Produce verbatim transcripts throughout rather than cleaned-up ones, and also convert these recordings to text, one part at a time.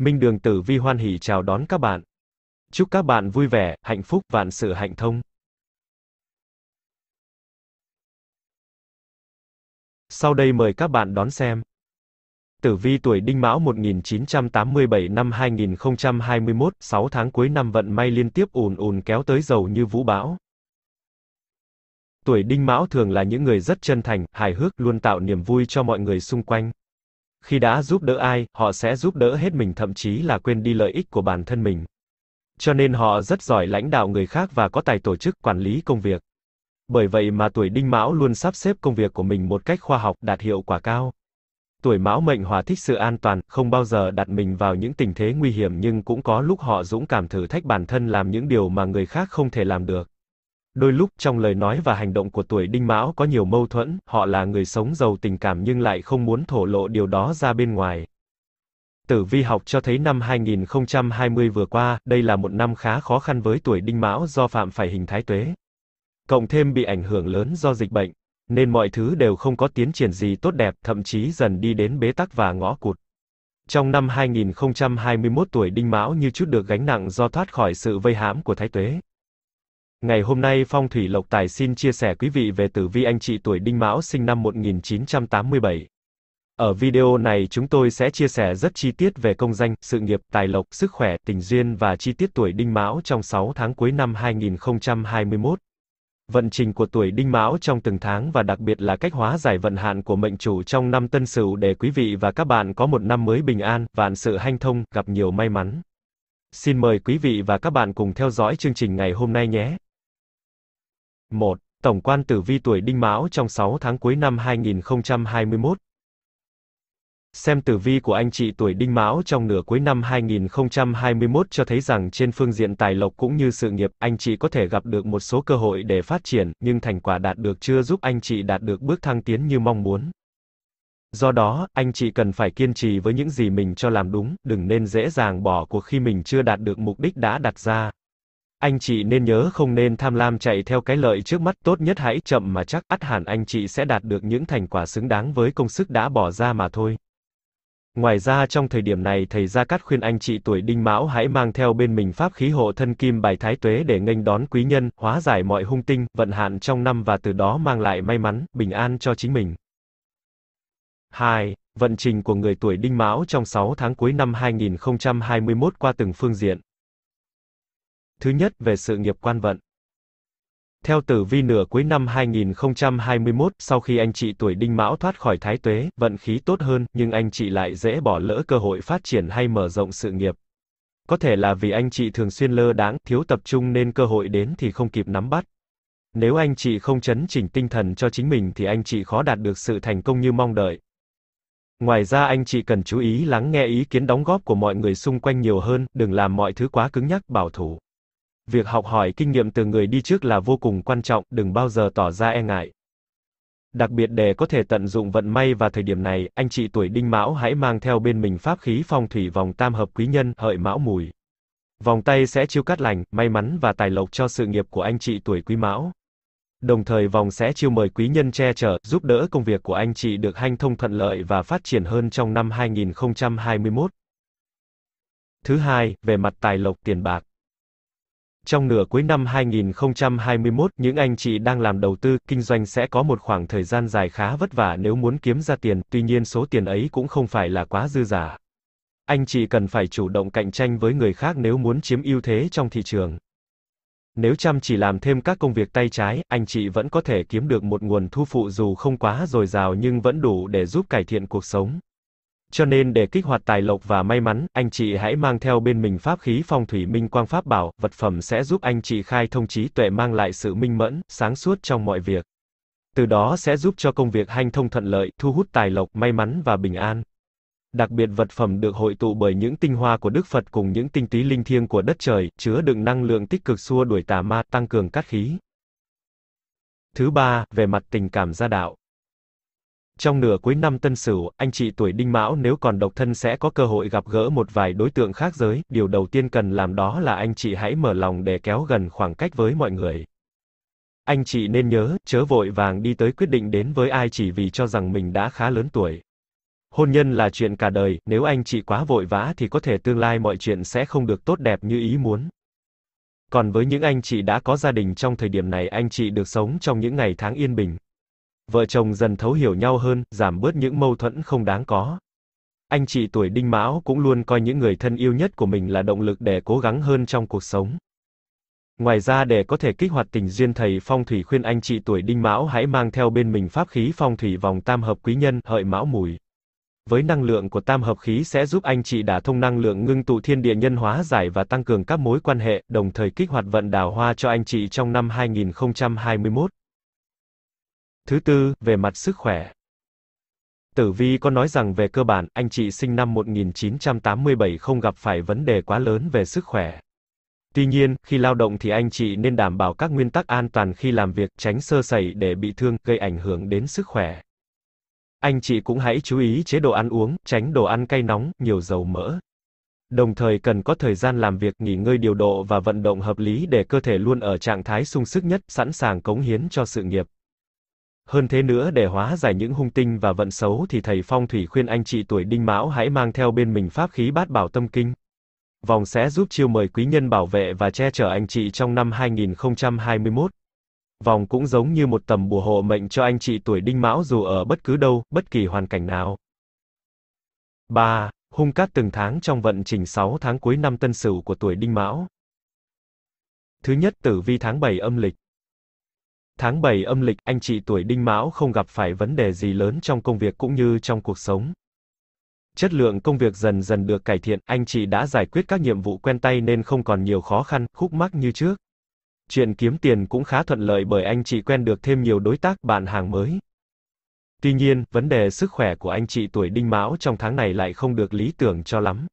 Minh Đường Tử Vi hoan hỉ chào đón các bạn. Chúc các bạn vui vẻ, hạnh phúc, vạn sự hạnh thông. Sau đây mời các bạn đón xem. Tử vi tuổi Đinh Mão một nghìn chín trăm tám mươi bảy năm hai nghìn không trăm hai mươi mốt, sáu tháng cuối năm vận may liên tiếp ùn ùn kéo tới dầu như vũ bão. Tuổi Đinh Mão thường là những người rất chân thành, hài hước, luôn tạo niềm vui cho mọi người xung quanh. Khi đã giúp đỡ ai, họ sẽ giúp đỡ hết mình, thậm chí là quên đi lợi ích của bản thân mình. Cho nên họ rất giỏi lãnh đạo người khác và có tài tổ chức, quản lý công việc. Bởi vậy mà tuổi Đinh Mão luôn sắp xếp công việc của mình một cách khoa học, đạt hiệu quả cao. Tuổi Mão mệnh Hỏa thích sự an toàn, không bao giờ đặt mình vào những tình thế nguy hiểm, nhưng cũng có lúc họ dũng cảm thử thách bản thân, làm những điều mà người khác không thể làm được. Đôi lúc, trong lời nói và hành động của tuổi Đinh Mão có nhiều mâu thuẫn, họ là người sống giàu tình cảm nhưng lại không muốn thổ lộ điều đó ra bên ngoài. Tử vi học cho thấy năm hai nghìn không trăm hai mươi vừa qua, đây là một năm khá khó khăn với tuổi Đinh Mão do phạm phải hình thái tuế. Cộng thêm bị ảnh hưởng lớn do dịch bệnh, nên mọi thứ đều không có tiến triển gì tốt đẹp, thậm chí dần đi đến bế tắc và ngõ cụt. Trong năm hai nghìn không trăm hai mươi mốt, tuổi Đinh Mão như trút được gánh nặng do thoát khỏi sự vây hãm của thái tuế. Ngày hôm nay Phong Thủy Lộc Tài xin chia sẻ quý vị về tử vi anh chị tuổi Đinh Mão sinh năm một nghìn chín trăm tám mươi bảy. Ở video này chúng tôi sẽ chia sẻ rất chi tiết về công danh, sự nghiệp, tài lộc, sức khỏe, tình duyên và chi tiết tuổi Đinh Mão trong sáu tháng cuối năm hai nghìn không trăm hai mươi mốt. Vận trình của tuổi Đinh Mão trong từng tháng và đặc biệt là cách hóa giải vận hạn của mệnh chủ trong năm Tân Sửu để quý vị và các bạn có một năm mới bình an, vạn sự hanh thông, gặp nhiều may mắn. Xin mời quý vị và các bạn cùng theo dõi chương trình ngày hôm nay nhé. một. Tổng quan tử vi tuổi Đinh Mão trong sáu tháng cuối năm hai nghìn không trăm hai mươi mốt. Xem tử vi của anh chị tuổi Đinh Mão trong nửa cuối năm hai nghìn không trăm hai mươi mốt cho thấy rằng trên phương diện tài lộc cũng như sự nghiệp, anh chị có thể gặp được một số cơ hội để phát triển, nhưng thành quả đạt được chưa giúp anh chị đạt được bước thăng tiến như mong muốn. Do đó, anh chị cần phải kiên trì với những gì mình cho làm đúng, đừng nên dễ dàng bỏ cuộc khi mình chưa đạt được mục đích đã đặt ra. Anh chị nên nhớ không nên tham lam chạy theo cái lợi trước mắt, tốt nhất hãy chậm mà chắc, ắt hẳn anh chị sẽ đạt được những thành quả xứng đáng với công sức đã bỏ ra mà thôi. Ngoài ra trong thời điểm này thầy Gia Cát khuyên anh chị tuổi Đinh Mão hãy mang theo bên mình pháp khí hộ thân kim bài thái tuế để nghênh đón quý nhân, hóa giải mọi hung tinh, vận hạn trong năm và từ đó mang lại may mắn, bình an cho chính mình. hai. Vận trình của người tuổi Đinh Mão trong sáu tháng cuối năm hai nghìn không trăm hai mươi mốt qua từng phương diện. Thứ nhất, về sự nghiệp quan vận. Theo tử vi nửa cuối năm hai nghìn không trăm hai mươi mốt, sau khi anh chị tuổi Đinh Mão thoát khỏi thái tuế, vận khí tốt hơn, nhưng anh chị lại dễ bỏ lỡ cơ hội phát triển hay mở rộng sự nghiệp. Có thể là vì anh chị thường xuyên lơ đãng, thiếu tập trung nên cơ hội đến thì không kịp nắm bắt. Nếu anh chị không chấn chỉnh tinh thần cho chính mình thì anh chị khó đạt được sự thành công như mong đợi. Ngoài ra anh chị cần chú ý lắng nghe ý kiến đóng góp của mọi người xung quanh nhiều hơn, đừng làm mọi thứ quá cứng nhắc, bảo thủ. Việc học hỏi kinh nghiệm từ người đi trước là vô cùng quan trọng, đừng bao giờ tỏ ra e ngại. Đặc biệt để có thể tận dụng vận may vào thời điểm này, anh chị tuổi Đinh Mão hãy mang theo bên mình pháp khí phong thủy vòng tam hợp quý nhân, hợi mão mùi. Vòng tay sẽ chiêu cát lành, may mắn và tài lộc cho sự nghiệp của anh chị tuổi Quý Mão. Đồng thời vòng sẽ chiêu mời quý nhân che chở, giúp đỡ công việc của anh chị được hanh thông thuận lợi và phát triển hơn trong năm hai nghìn không trăm hai mươi mốt. Thứ hai, về mặt tài lộc tiền bạc. Trong nửa cuối năm hai nghìn không trăm hai mươi mốt, những anh chị đang làm đầu tư, kinh doanh sẽ có một khoảng thời gian dài khá vất vả nếu muốn kiếm ra tiền, tuy nhiên số tiền ấy cũng không phải là quá dư dả. Anh chị cần phải chủ động cạnh tranh với người khác nếu muốn chiếm ưu thế trong thị trường. Nếu chăm chỉ làm thêm các công việc tay trái, anh chị vẫn có thể kiếm được một nguồn thu phụ dù không quá dồi dào nhưng vẫn đủ để giúp cải thiện cuộc sống. Cho nên để kích hoạt tài lộc và may mắn, anh chị hãy mang theo bên mình pháp khí phong thủy minh quang pháp bảo, vật phẩm sẽ giúp anh chị khai thông trí tuệ, mang lại sự minh mẫn, sáng suốt trong mọi việc. Từ đó sẽ giúp cho công việc hanh thông thuận lợi, thu hút tài lộc, may mắn và bình an. Đặc biệt vật phẩm được hội tụ bởi những tinh hoa của Đức Phật cùng những tinh túy linh thiêng của đất trời, chứa đựng năng lượng tích cực xua đuổi tà ma, tăng cường cát khí. Thứ ba, về mặt tình cảm gia đạo. Trong nửa cuối năm Tân Sửu, anh chị tuổi Đinh Mão nếu còn độc thân sẽ có cơ hội gặp gỡ một vài đối tượng khác giới, điều đầu tiên cần làm đó là anh chị hãy mở lòng để kéo gần khoảng cách với mọi người. Anh chị nên nhớ, chớ vội vàng đi tới quyết định đến với ai chỉ vì cho rằng mình đã khá lớn tuổi. Hôn nhân là chuyện cả đời, nếu anh chị quá vội vã thì có thể tương lai mọi chuyện sẽ không được tốt đẹp như ý muốn. Còn với những anh chị đã có gia đình, trong thời điểm này anh chị được sống trong những ngày tháng yên bình. Vợ chồng dần thấu hiểu nhau hơn, giảm bớt những mâu thuẫn không đáng có. Anh chị tuổi Đinh Mão cũng luôn coi những người thân yêu nhất của mình là động lực để cố gắng hơn trong cuộc sống. Ngoài ra, để có thể kích hoạt tình duyên, thầy phong thủy khuyên anh chị tuổi Đinh Mão hãy mang theo bên mình pháp khí phong thủy vòng tam hợp quý nhân, hợi mão mùi. Với năng lượng của tam hợp khí sẽ giúp anh chị đả thông năng lượng ngưng tụ thiên địa, nhân hóa giải và tăng cường các mối quan hệ, đồng thời kích hoạt vận đào hoa cho anh chị trong năm hai nghìn không trăm hai mươi mốt. Thứ tư, về mặt sức khỏe. Tử vi có nói rằng về cơ bản, anh chị sinh năm một nghìn chín trăm tám mươi bảy không gặp phải vấn đề quá lớn về sức khỏe. Tuy nhiên, khi lao động thì anh chị nên đảm bảo các nguyên tắc an toàn khi làm việc, tránh sơ sẩy để bị thương, gây ảnh hưởng đến sức khỏe. Anh chị cũng hãy chú ý chế độ ăn uống, tránh đồ ăn cay nóng, nhiều dầu mỡ. Đồng thời cần có thời gian làm việc, nghỉ ngơi điều độ và vận động hợp lý để cơ thể luôn ở trạng thái sung sức nhất, sẵn sàng cống hiến cho sự nghiệp. Hơn thế nữa, để hóa giải những hung tinh và vận xấu thì thầy phong thủy khuyên anh chị tuổi Đinh Mão hãy mang theo bên mình pháp khí bát bảo tâm kinh. Vòng sẽ giúp chiêu mời quý nhân bảo vệ và che chở anh chị trong năm hai nghìn không trăm hai mươi mốt. Vòng cũng giống như một tầm bùa hộ mệnh cho anh chị tuổi Đinh Mão dù ở bất cứ đâu, bất kỳ hoàn cảnh nào. ba. Hung cát từng tháng trong vận trình sáu tháng cuối năm Tân Sửu của tuổi Đinh Mão. Thứ nhất, tử vi tháng bảy âm lịch. Tháng bảy âm lịch, anh chị tuổi Đinh Mão không gặp phải vấn đề gì lớn trong công việc cũng như trong cuộc sống. Chất lượng công việc dần dần được cải thiện, anh chị đã giải quyết các nhiệm vụ quen tay nên không còn nhiều khó khăn, khúc mắc như trước. Chuyện kiếm tiền cũng khá thuận lợi bởi anh chị quen được thêm nhiều đối tác, bạn hàng mới. Tuy nhiên, vấn đề sức khỏe của anh chị tuổi Đinh Mão trong tháng này lại không được lý tưởng cho lắm.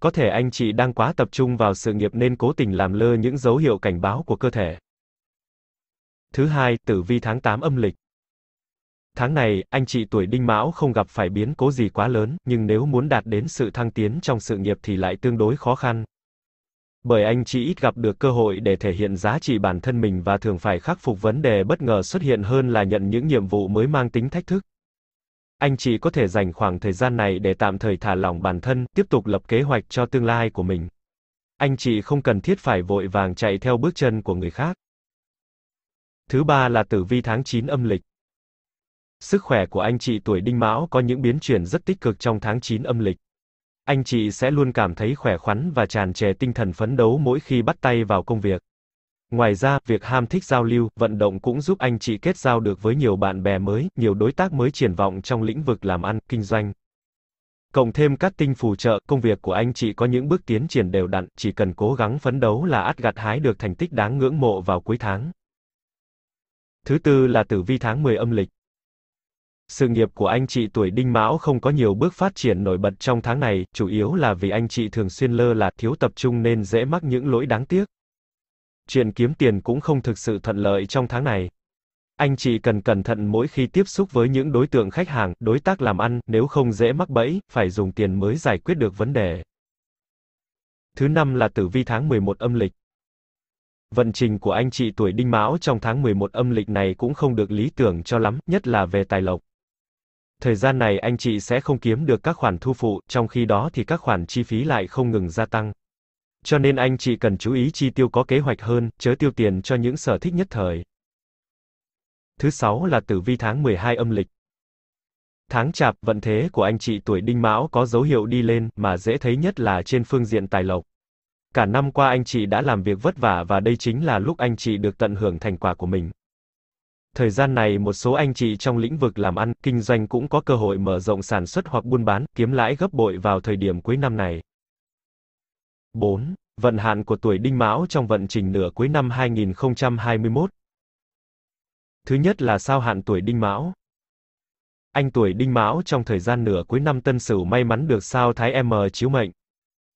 Có thể anh chị đang quá tập trung vào sự nghiệp nên cố tình làm lơ những dấu hiệu cảnh báo của cơ thể. Thứ hai, tử vi tháng tám âm lịch. Tháng này, anh chị tuổi Đinh Mão không gặp phải biến cố gì quá lớn, nhưng nếu muốn đạt đến sự thăng tiến trong sự nghiệp thì lại tương đối khó khăn. Bởi anh chị ít gặp được cơ hội để thể hiện giá trị bản thân mình và thường phải khắc phục vấn đề bất ngờ xuất hiện hơn là nhận những nhiệm vụ mới mang tính thách thức. Anh chị có thể dành khoảng thời gian này để tạm thời thả lỏng bản thân, tiếp tục lập kế hoạch cho tương lai của mình. Anh chị không cần thiết phải vội vàng chạy theo bước chân của người khác. Thứ ba là tử vi tháng chín âm lịch. Sức khỏe của anh chị tuổi Đinh Mão có những biến chuyển rất tích cực trong tháng chín âm lịch. Anh chị sẽ luôn cảm thấy khỏe khoắn và tràn trề tinh thần phấn đấu mỗi khi bắt tay vào công việc. Ngoài ra, việc ham thích giao lưu, vận động cũng giúp anh chị kết giao được với nhiều bạn bè mới, nhiều đối tác mới triển vọng trong lĩnh vực làm ăn, kinh doanh. Cộng thêm các tinh phù trợ, công việc của anh chị có những bước tiến triển đều đặn, chỉ cần cố gắng phấn đấu là ắt gặt hái được thành tích đáng ngưỡng mộ vào cuối tháng. Thứ tư là tử vi tháng mười âm lịch. Sự nghiệp của anh chị tuổi Đinh Mão không có nhiều bước phát triển nổi bật trong tháng này, chủ yếu là vì anh chị thường xuyên lơ là, thiếu tập trung nên dễ mắc những lỗi đáng tiếc. Chuyện kiếm tiền cũng không thực sự thuận lợi trong tháng này. Anh chị cần cẩn thận mỗi khi tiếp xúc với những đối tượng khách hàng, đối tác làm ăn, nếu không dễ mắc bẫy, phải dùng tiền mới giải quyết được vấn đề. Thứ năm là tử vi tháng mười một âm lịch. Vận trình của anh chị tuổi Đinh Mão trong tháng mười một âm lịch này cũng không được lý tưởng cho lắm, nhất là về tài lộc. Thời gian này anh chị sẽ không kiếm được các khoản thu phụ, trong khi đó thì các khoản chi phí lại không ngừng gia tăng. Cho nên anh chị cần chú ý chi tiêu có kế hoạch hơn, chớ tiêu tiền cho những sở thích nhất thời. Thứ sáu là tử vi tháng mười hai âm lịch. Tháng Chạp, vận thế của anh chị tuổi Đinh Mão có dấu hiệu đi lên, mà dễ thấy nhất là trên phương diện tài lộc. Cả năm qua anh chị đã làm việc vất vả và đây chính là lúc anh chị được tận hưởng thành quả của mình. Thời gian này một số anh chị trong lĩnh vực làm ăn, kinh doanh cũng có cơ hội mở rộng sản xuất hoặc buôn bán, kiếm lãi gấp bội vào thời điểm cuối năm này. bốn. Vận hạn của tuổi Đinh Mão trong vận trình nửa cuối năm hai nghìn không trăm hai mươi mốt. Thứ nhất là sao hạn tuổi Đinh Mão. Anh tuổi Đinh Mão trong thời gian nửa cuối năm Tân Sửu may mắn được sao Thái M chiếu mệnh.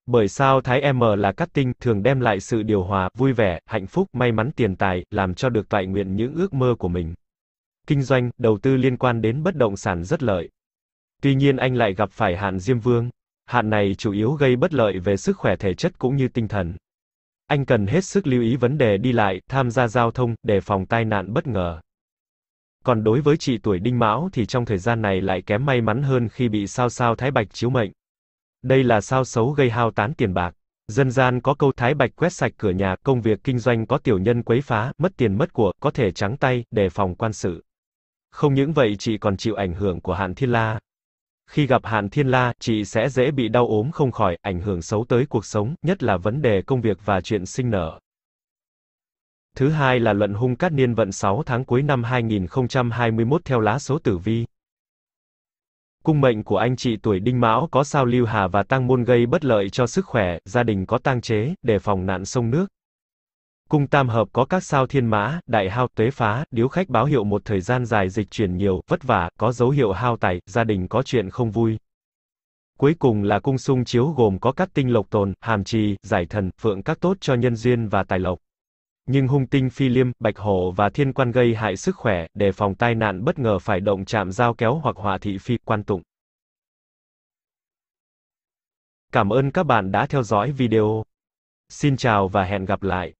Bởi sao Thái M là cát tinh, thường đem lại sự điều hòa, vui vẻ, hạnh phúc, may mắn tiền tài, làm cho được toại nguyện những ước mơ của mình. Kinh doanh, đầu tư liên quan đến bất động sản rất lợi. Tuy nhiên anh lại gặp phải hạn Diêm Vương. Hạn này chủ yếu gây bất lợi về sức khỏe thể chất cũng như tinh thần. Anh cần hết sức lưu ý vấn đề đi lại, tham gia giao thông, đề phòng tai nạn bất ngờ. Còn đối với chị tuổi Đinh Mão thì trong thời gian này lại kém may mắn hơn khi bị sao sao Thái Bạch chiếu mệnh. Đây là sao xấu gây hao tán tiền bạc. Dân gian có câu Thái Bạch quét sạch cửa nhà, công việc kinh doanh có tiểu nhân quấy phá, mất tiền mất của, có thể trắng tay, đề phòng quan sự. Không những vậy chị còn chịu ảnh hưởng của hạn thiên la. Khi gặp hạn thiên la, chị sẽ dễ bị đau ốm không khỏi, ảnh hưởng xấu tới cuộc sống, nhất là vấn đề công việc và chuyện sinh nở. Thứ hai là luận hung cát niên vận sáu tháng cuối năm hai nghìn không trăm hai mươi mốt theo lá số tử vi. Cung mệnh của anh chị tuổi Đinh Mão có sao Lưu Hà và Tang Môn gây bất lợi cho sức khỏe, gia đình có tang chế, đề phòng nạn sông nước. Cung tam hợp có các sao Thiên Mã, Đại Hao, Tuế Phá, Điếu Khách báo hiệu một thời gian dài dịch chuyển nhiều, vất vả, có dấu hiệu hao tài, gia đình có chuyện không vui. Cuối cùng là cung xung chiếu gồm có các tinh Lộc Tồn, Hàm Trì, Giải Thần, Phượng các tốt cho nhân duyên và tài lộc. Nhưng hung tinh Phi Liêm, Bạch Hổ và Thiên Quan gây hại sức khỏe, đề phòng tai nạn bất ngờ phải động chạm dao kéo hoặc họa thị phi, quan tụng. Cảm ơn các bạn đã theo dõi video. Xin chào và hẹn gặp lại.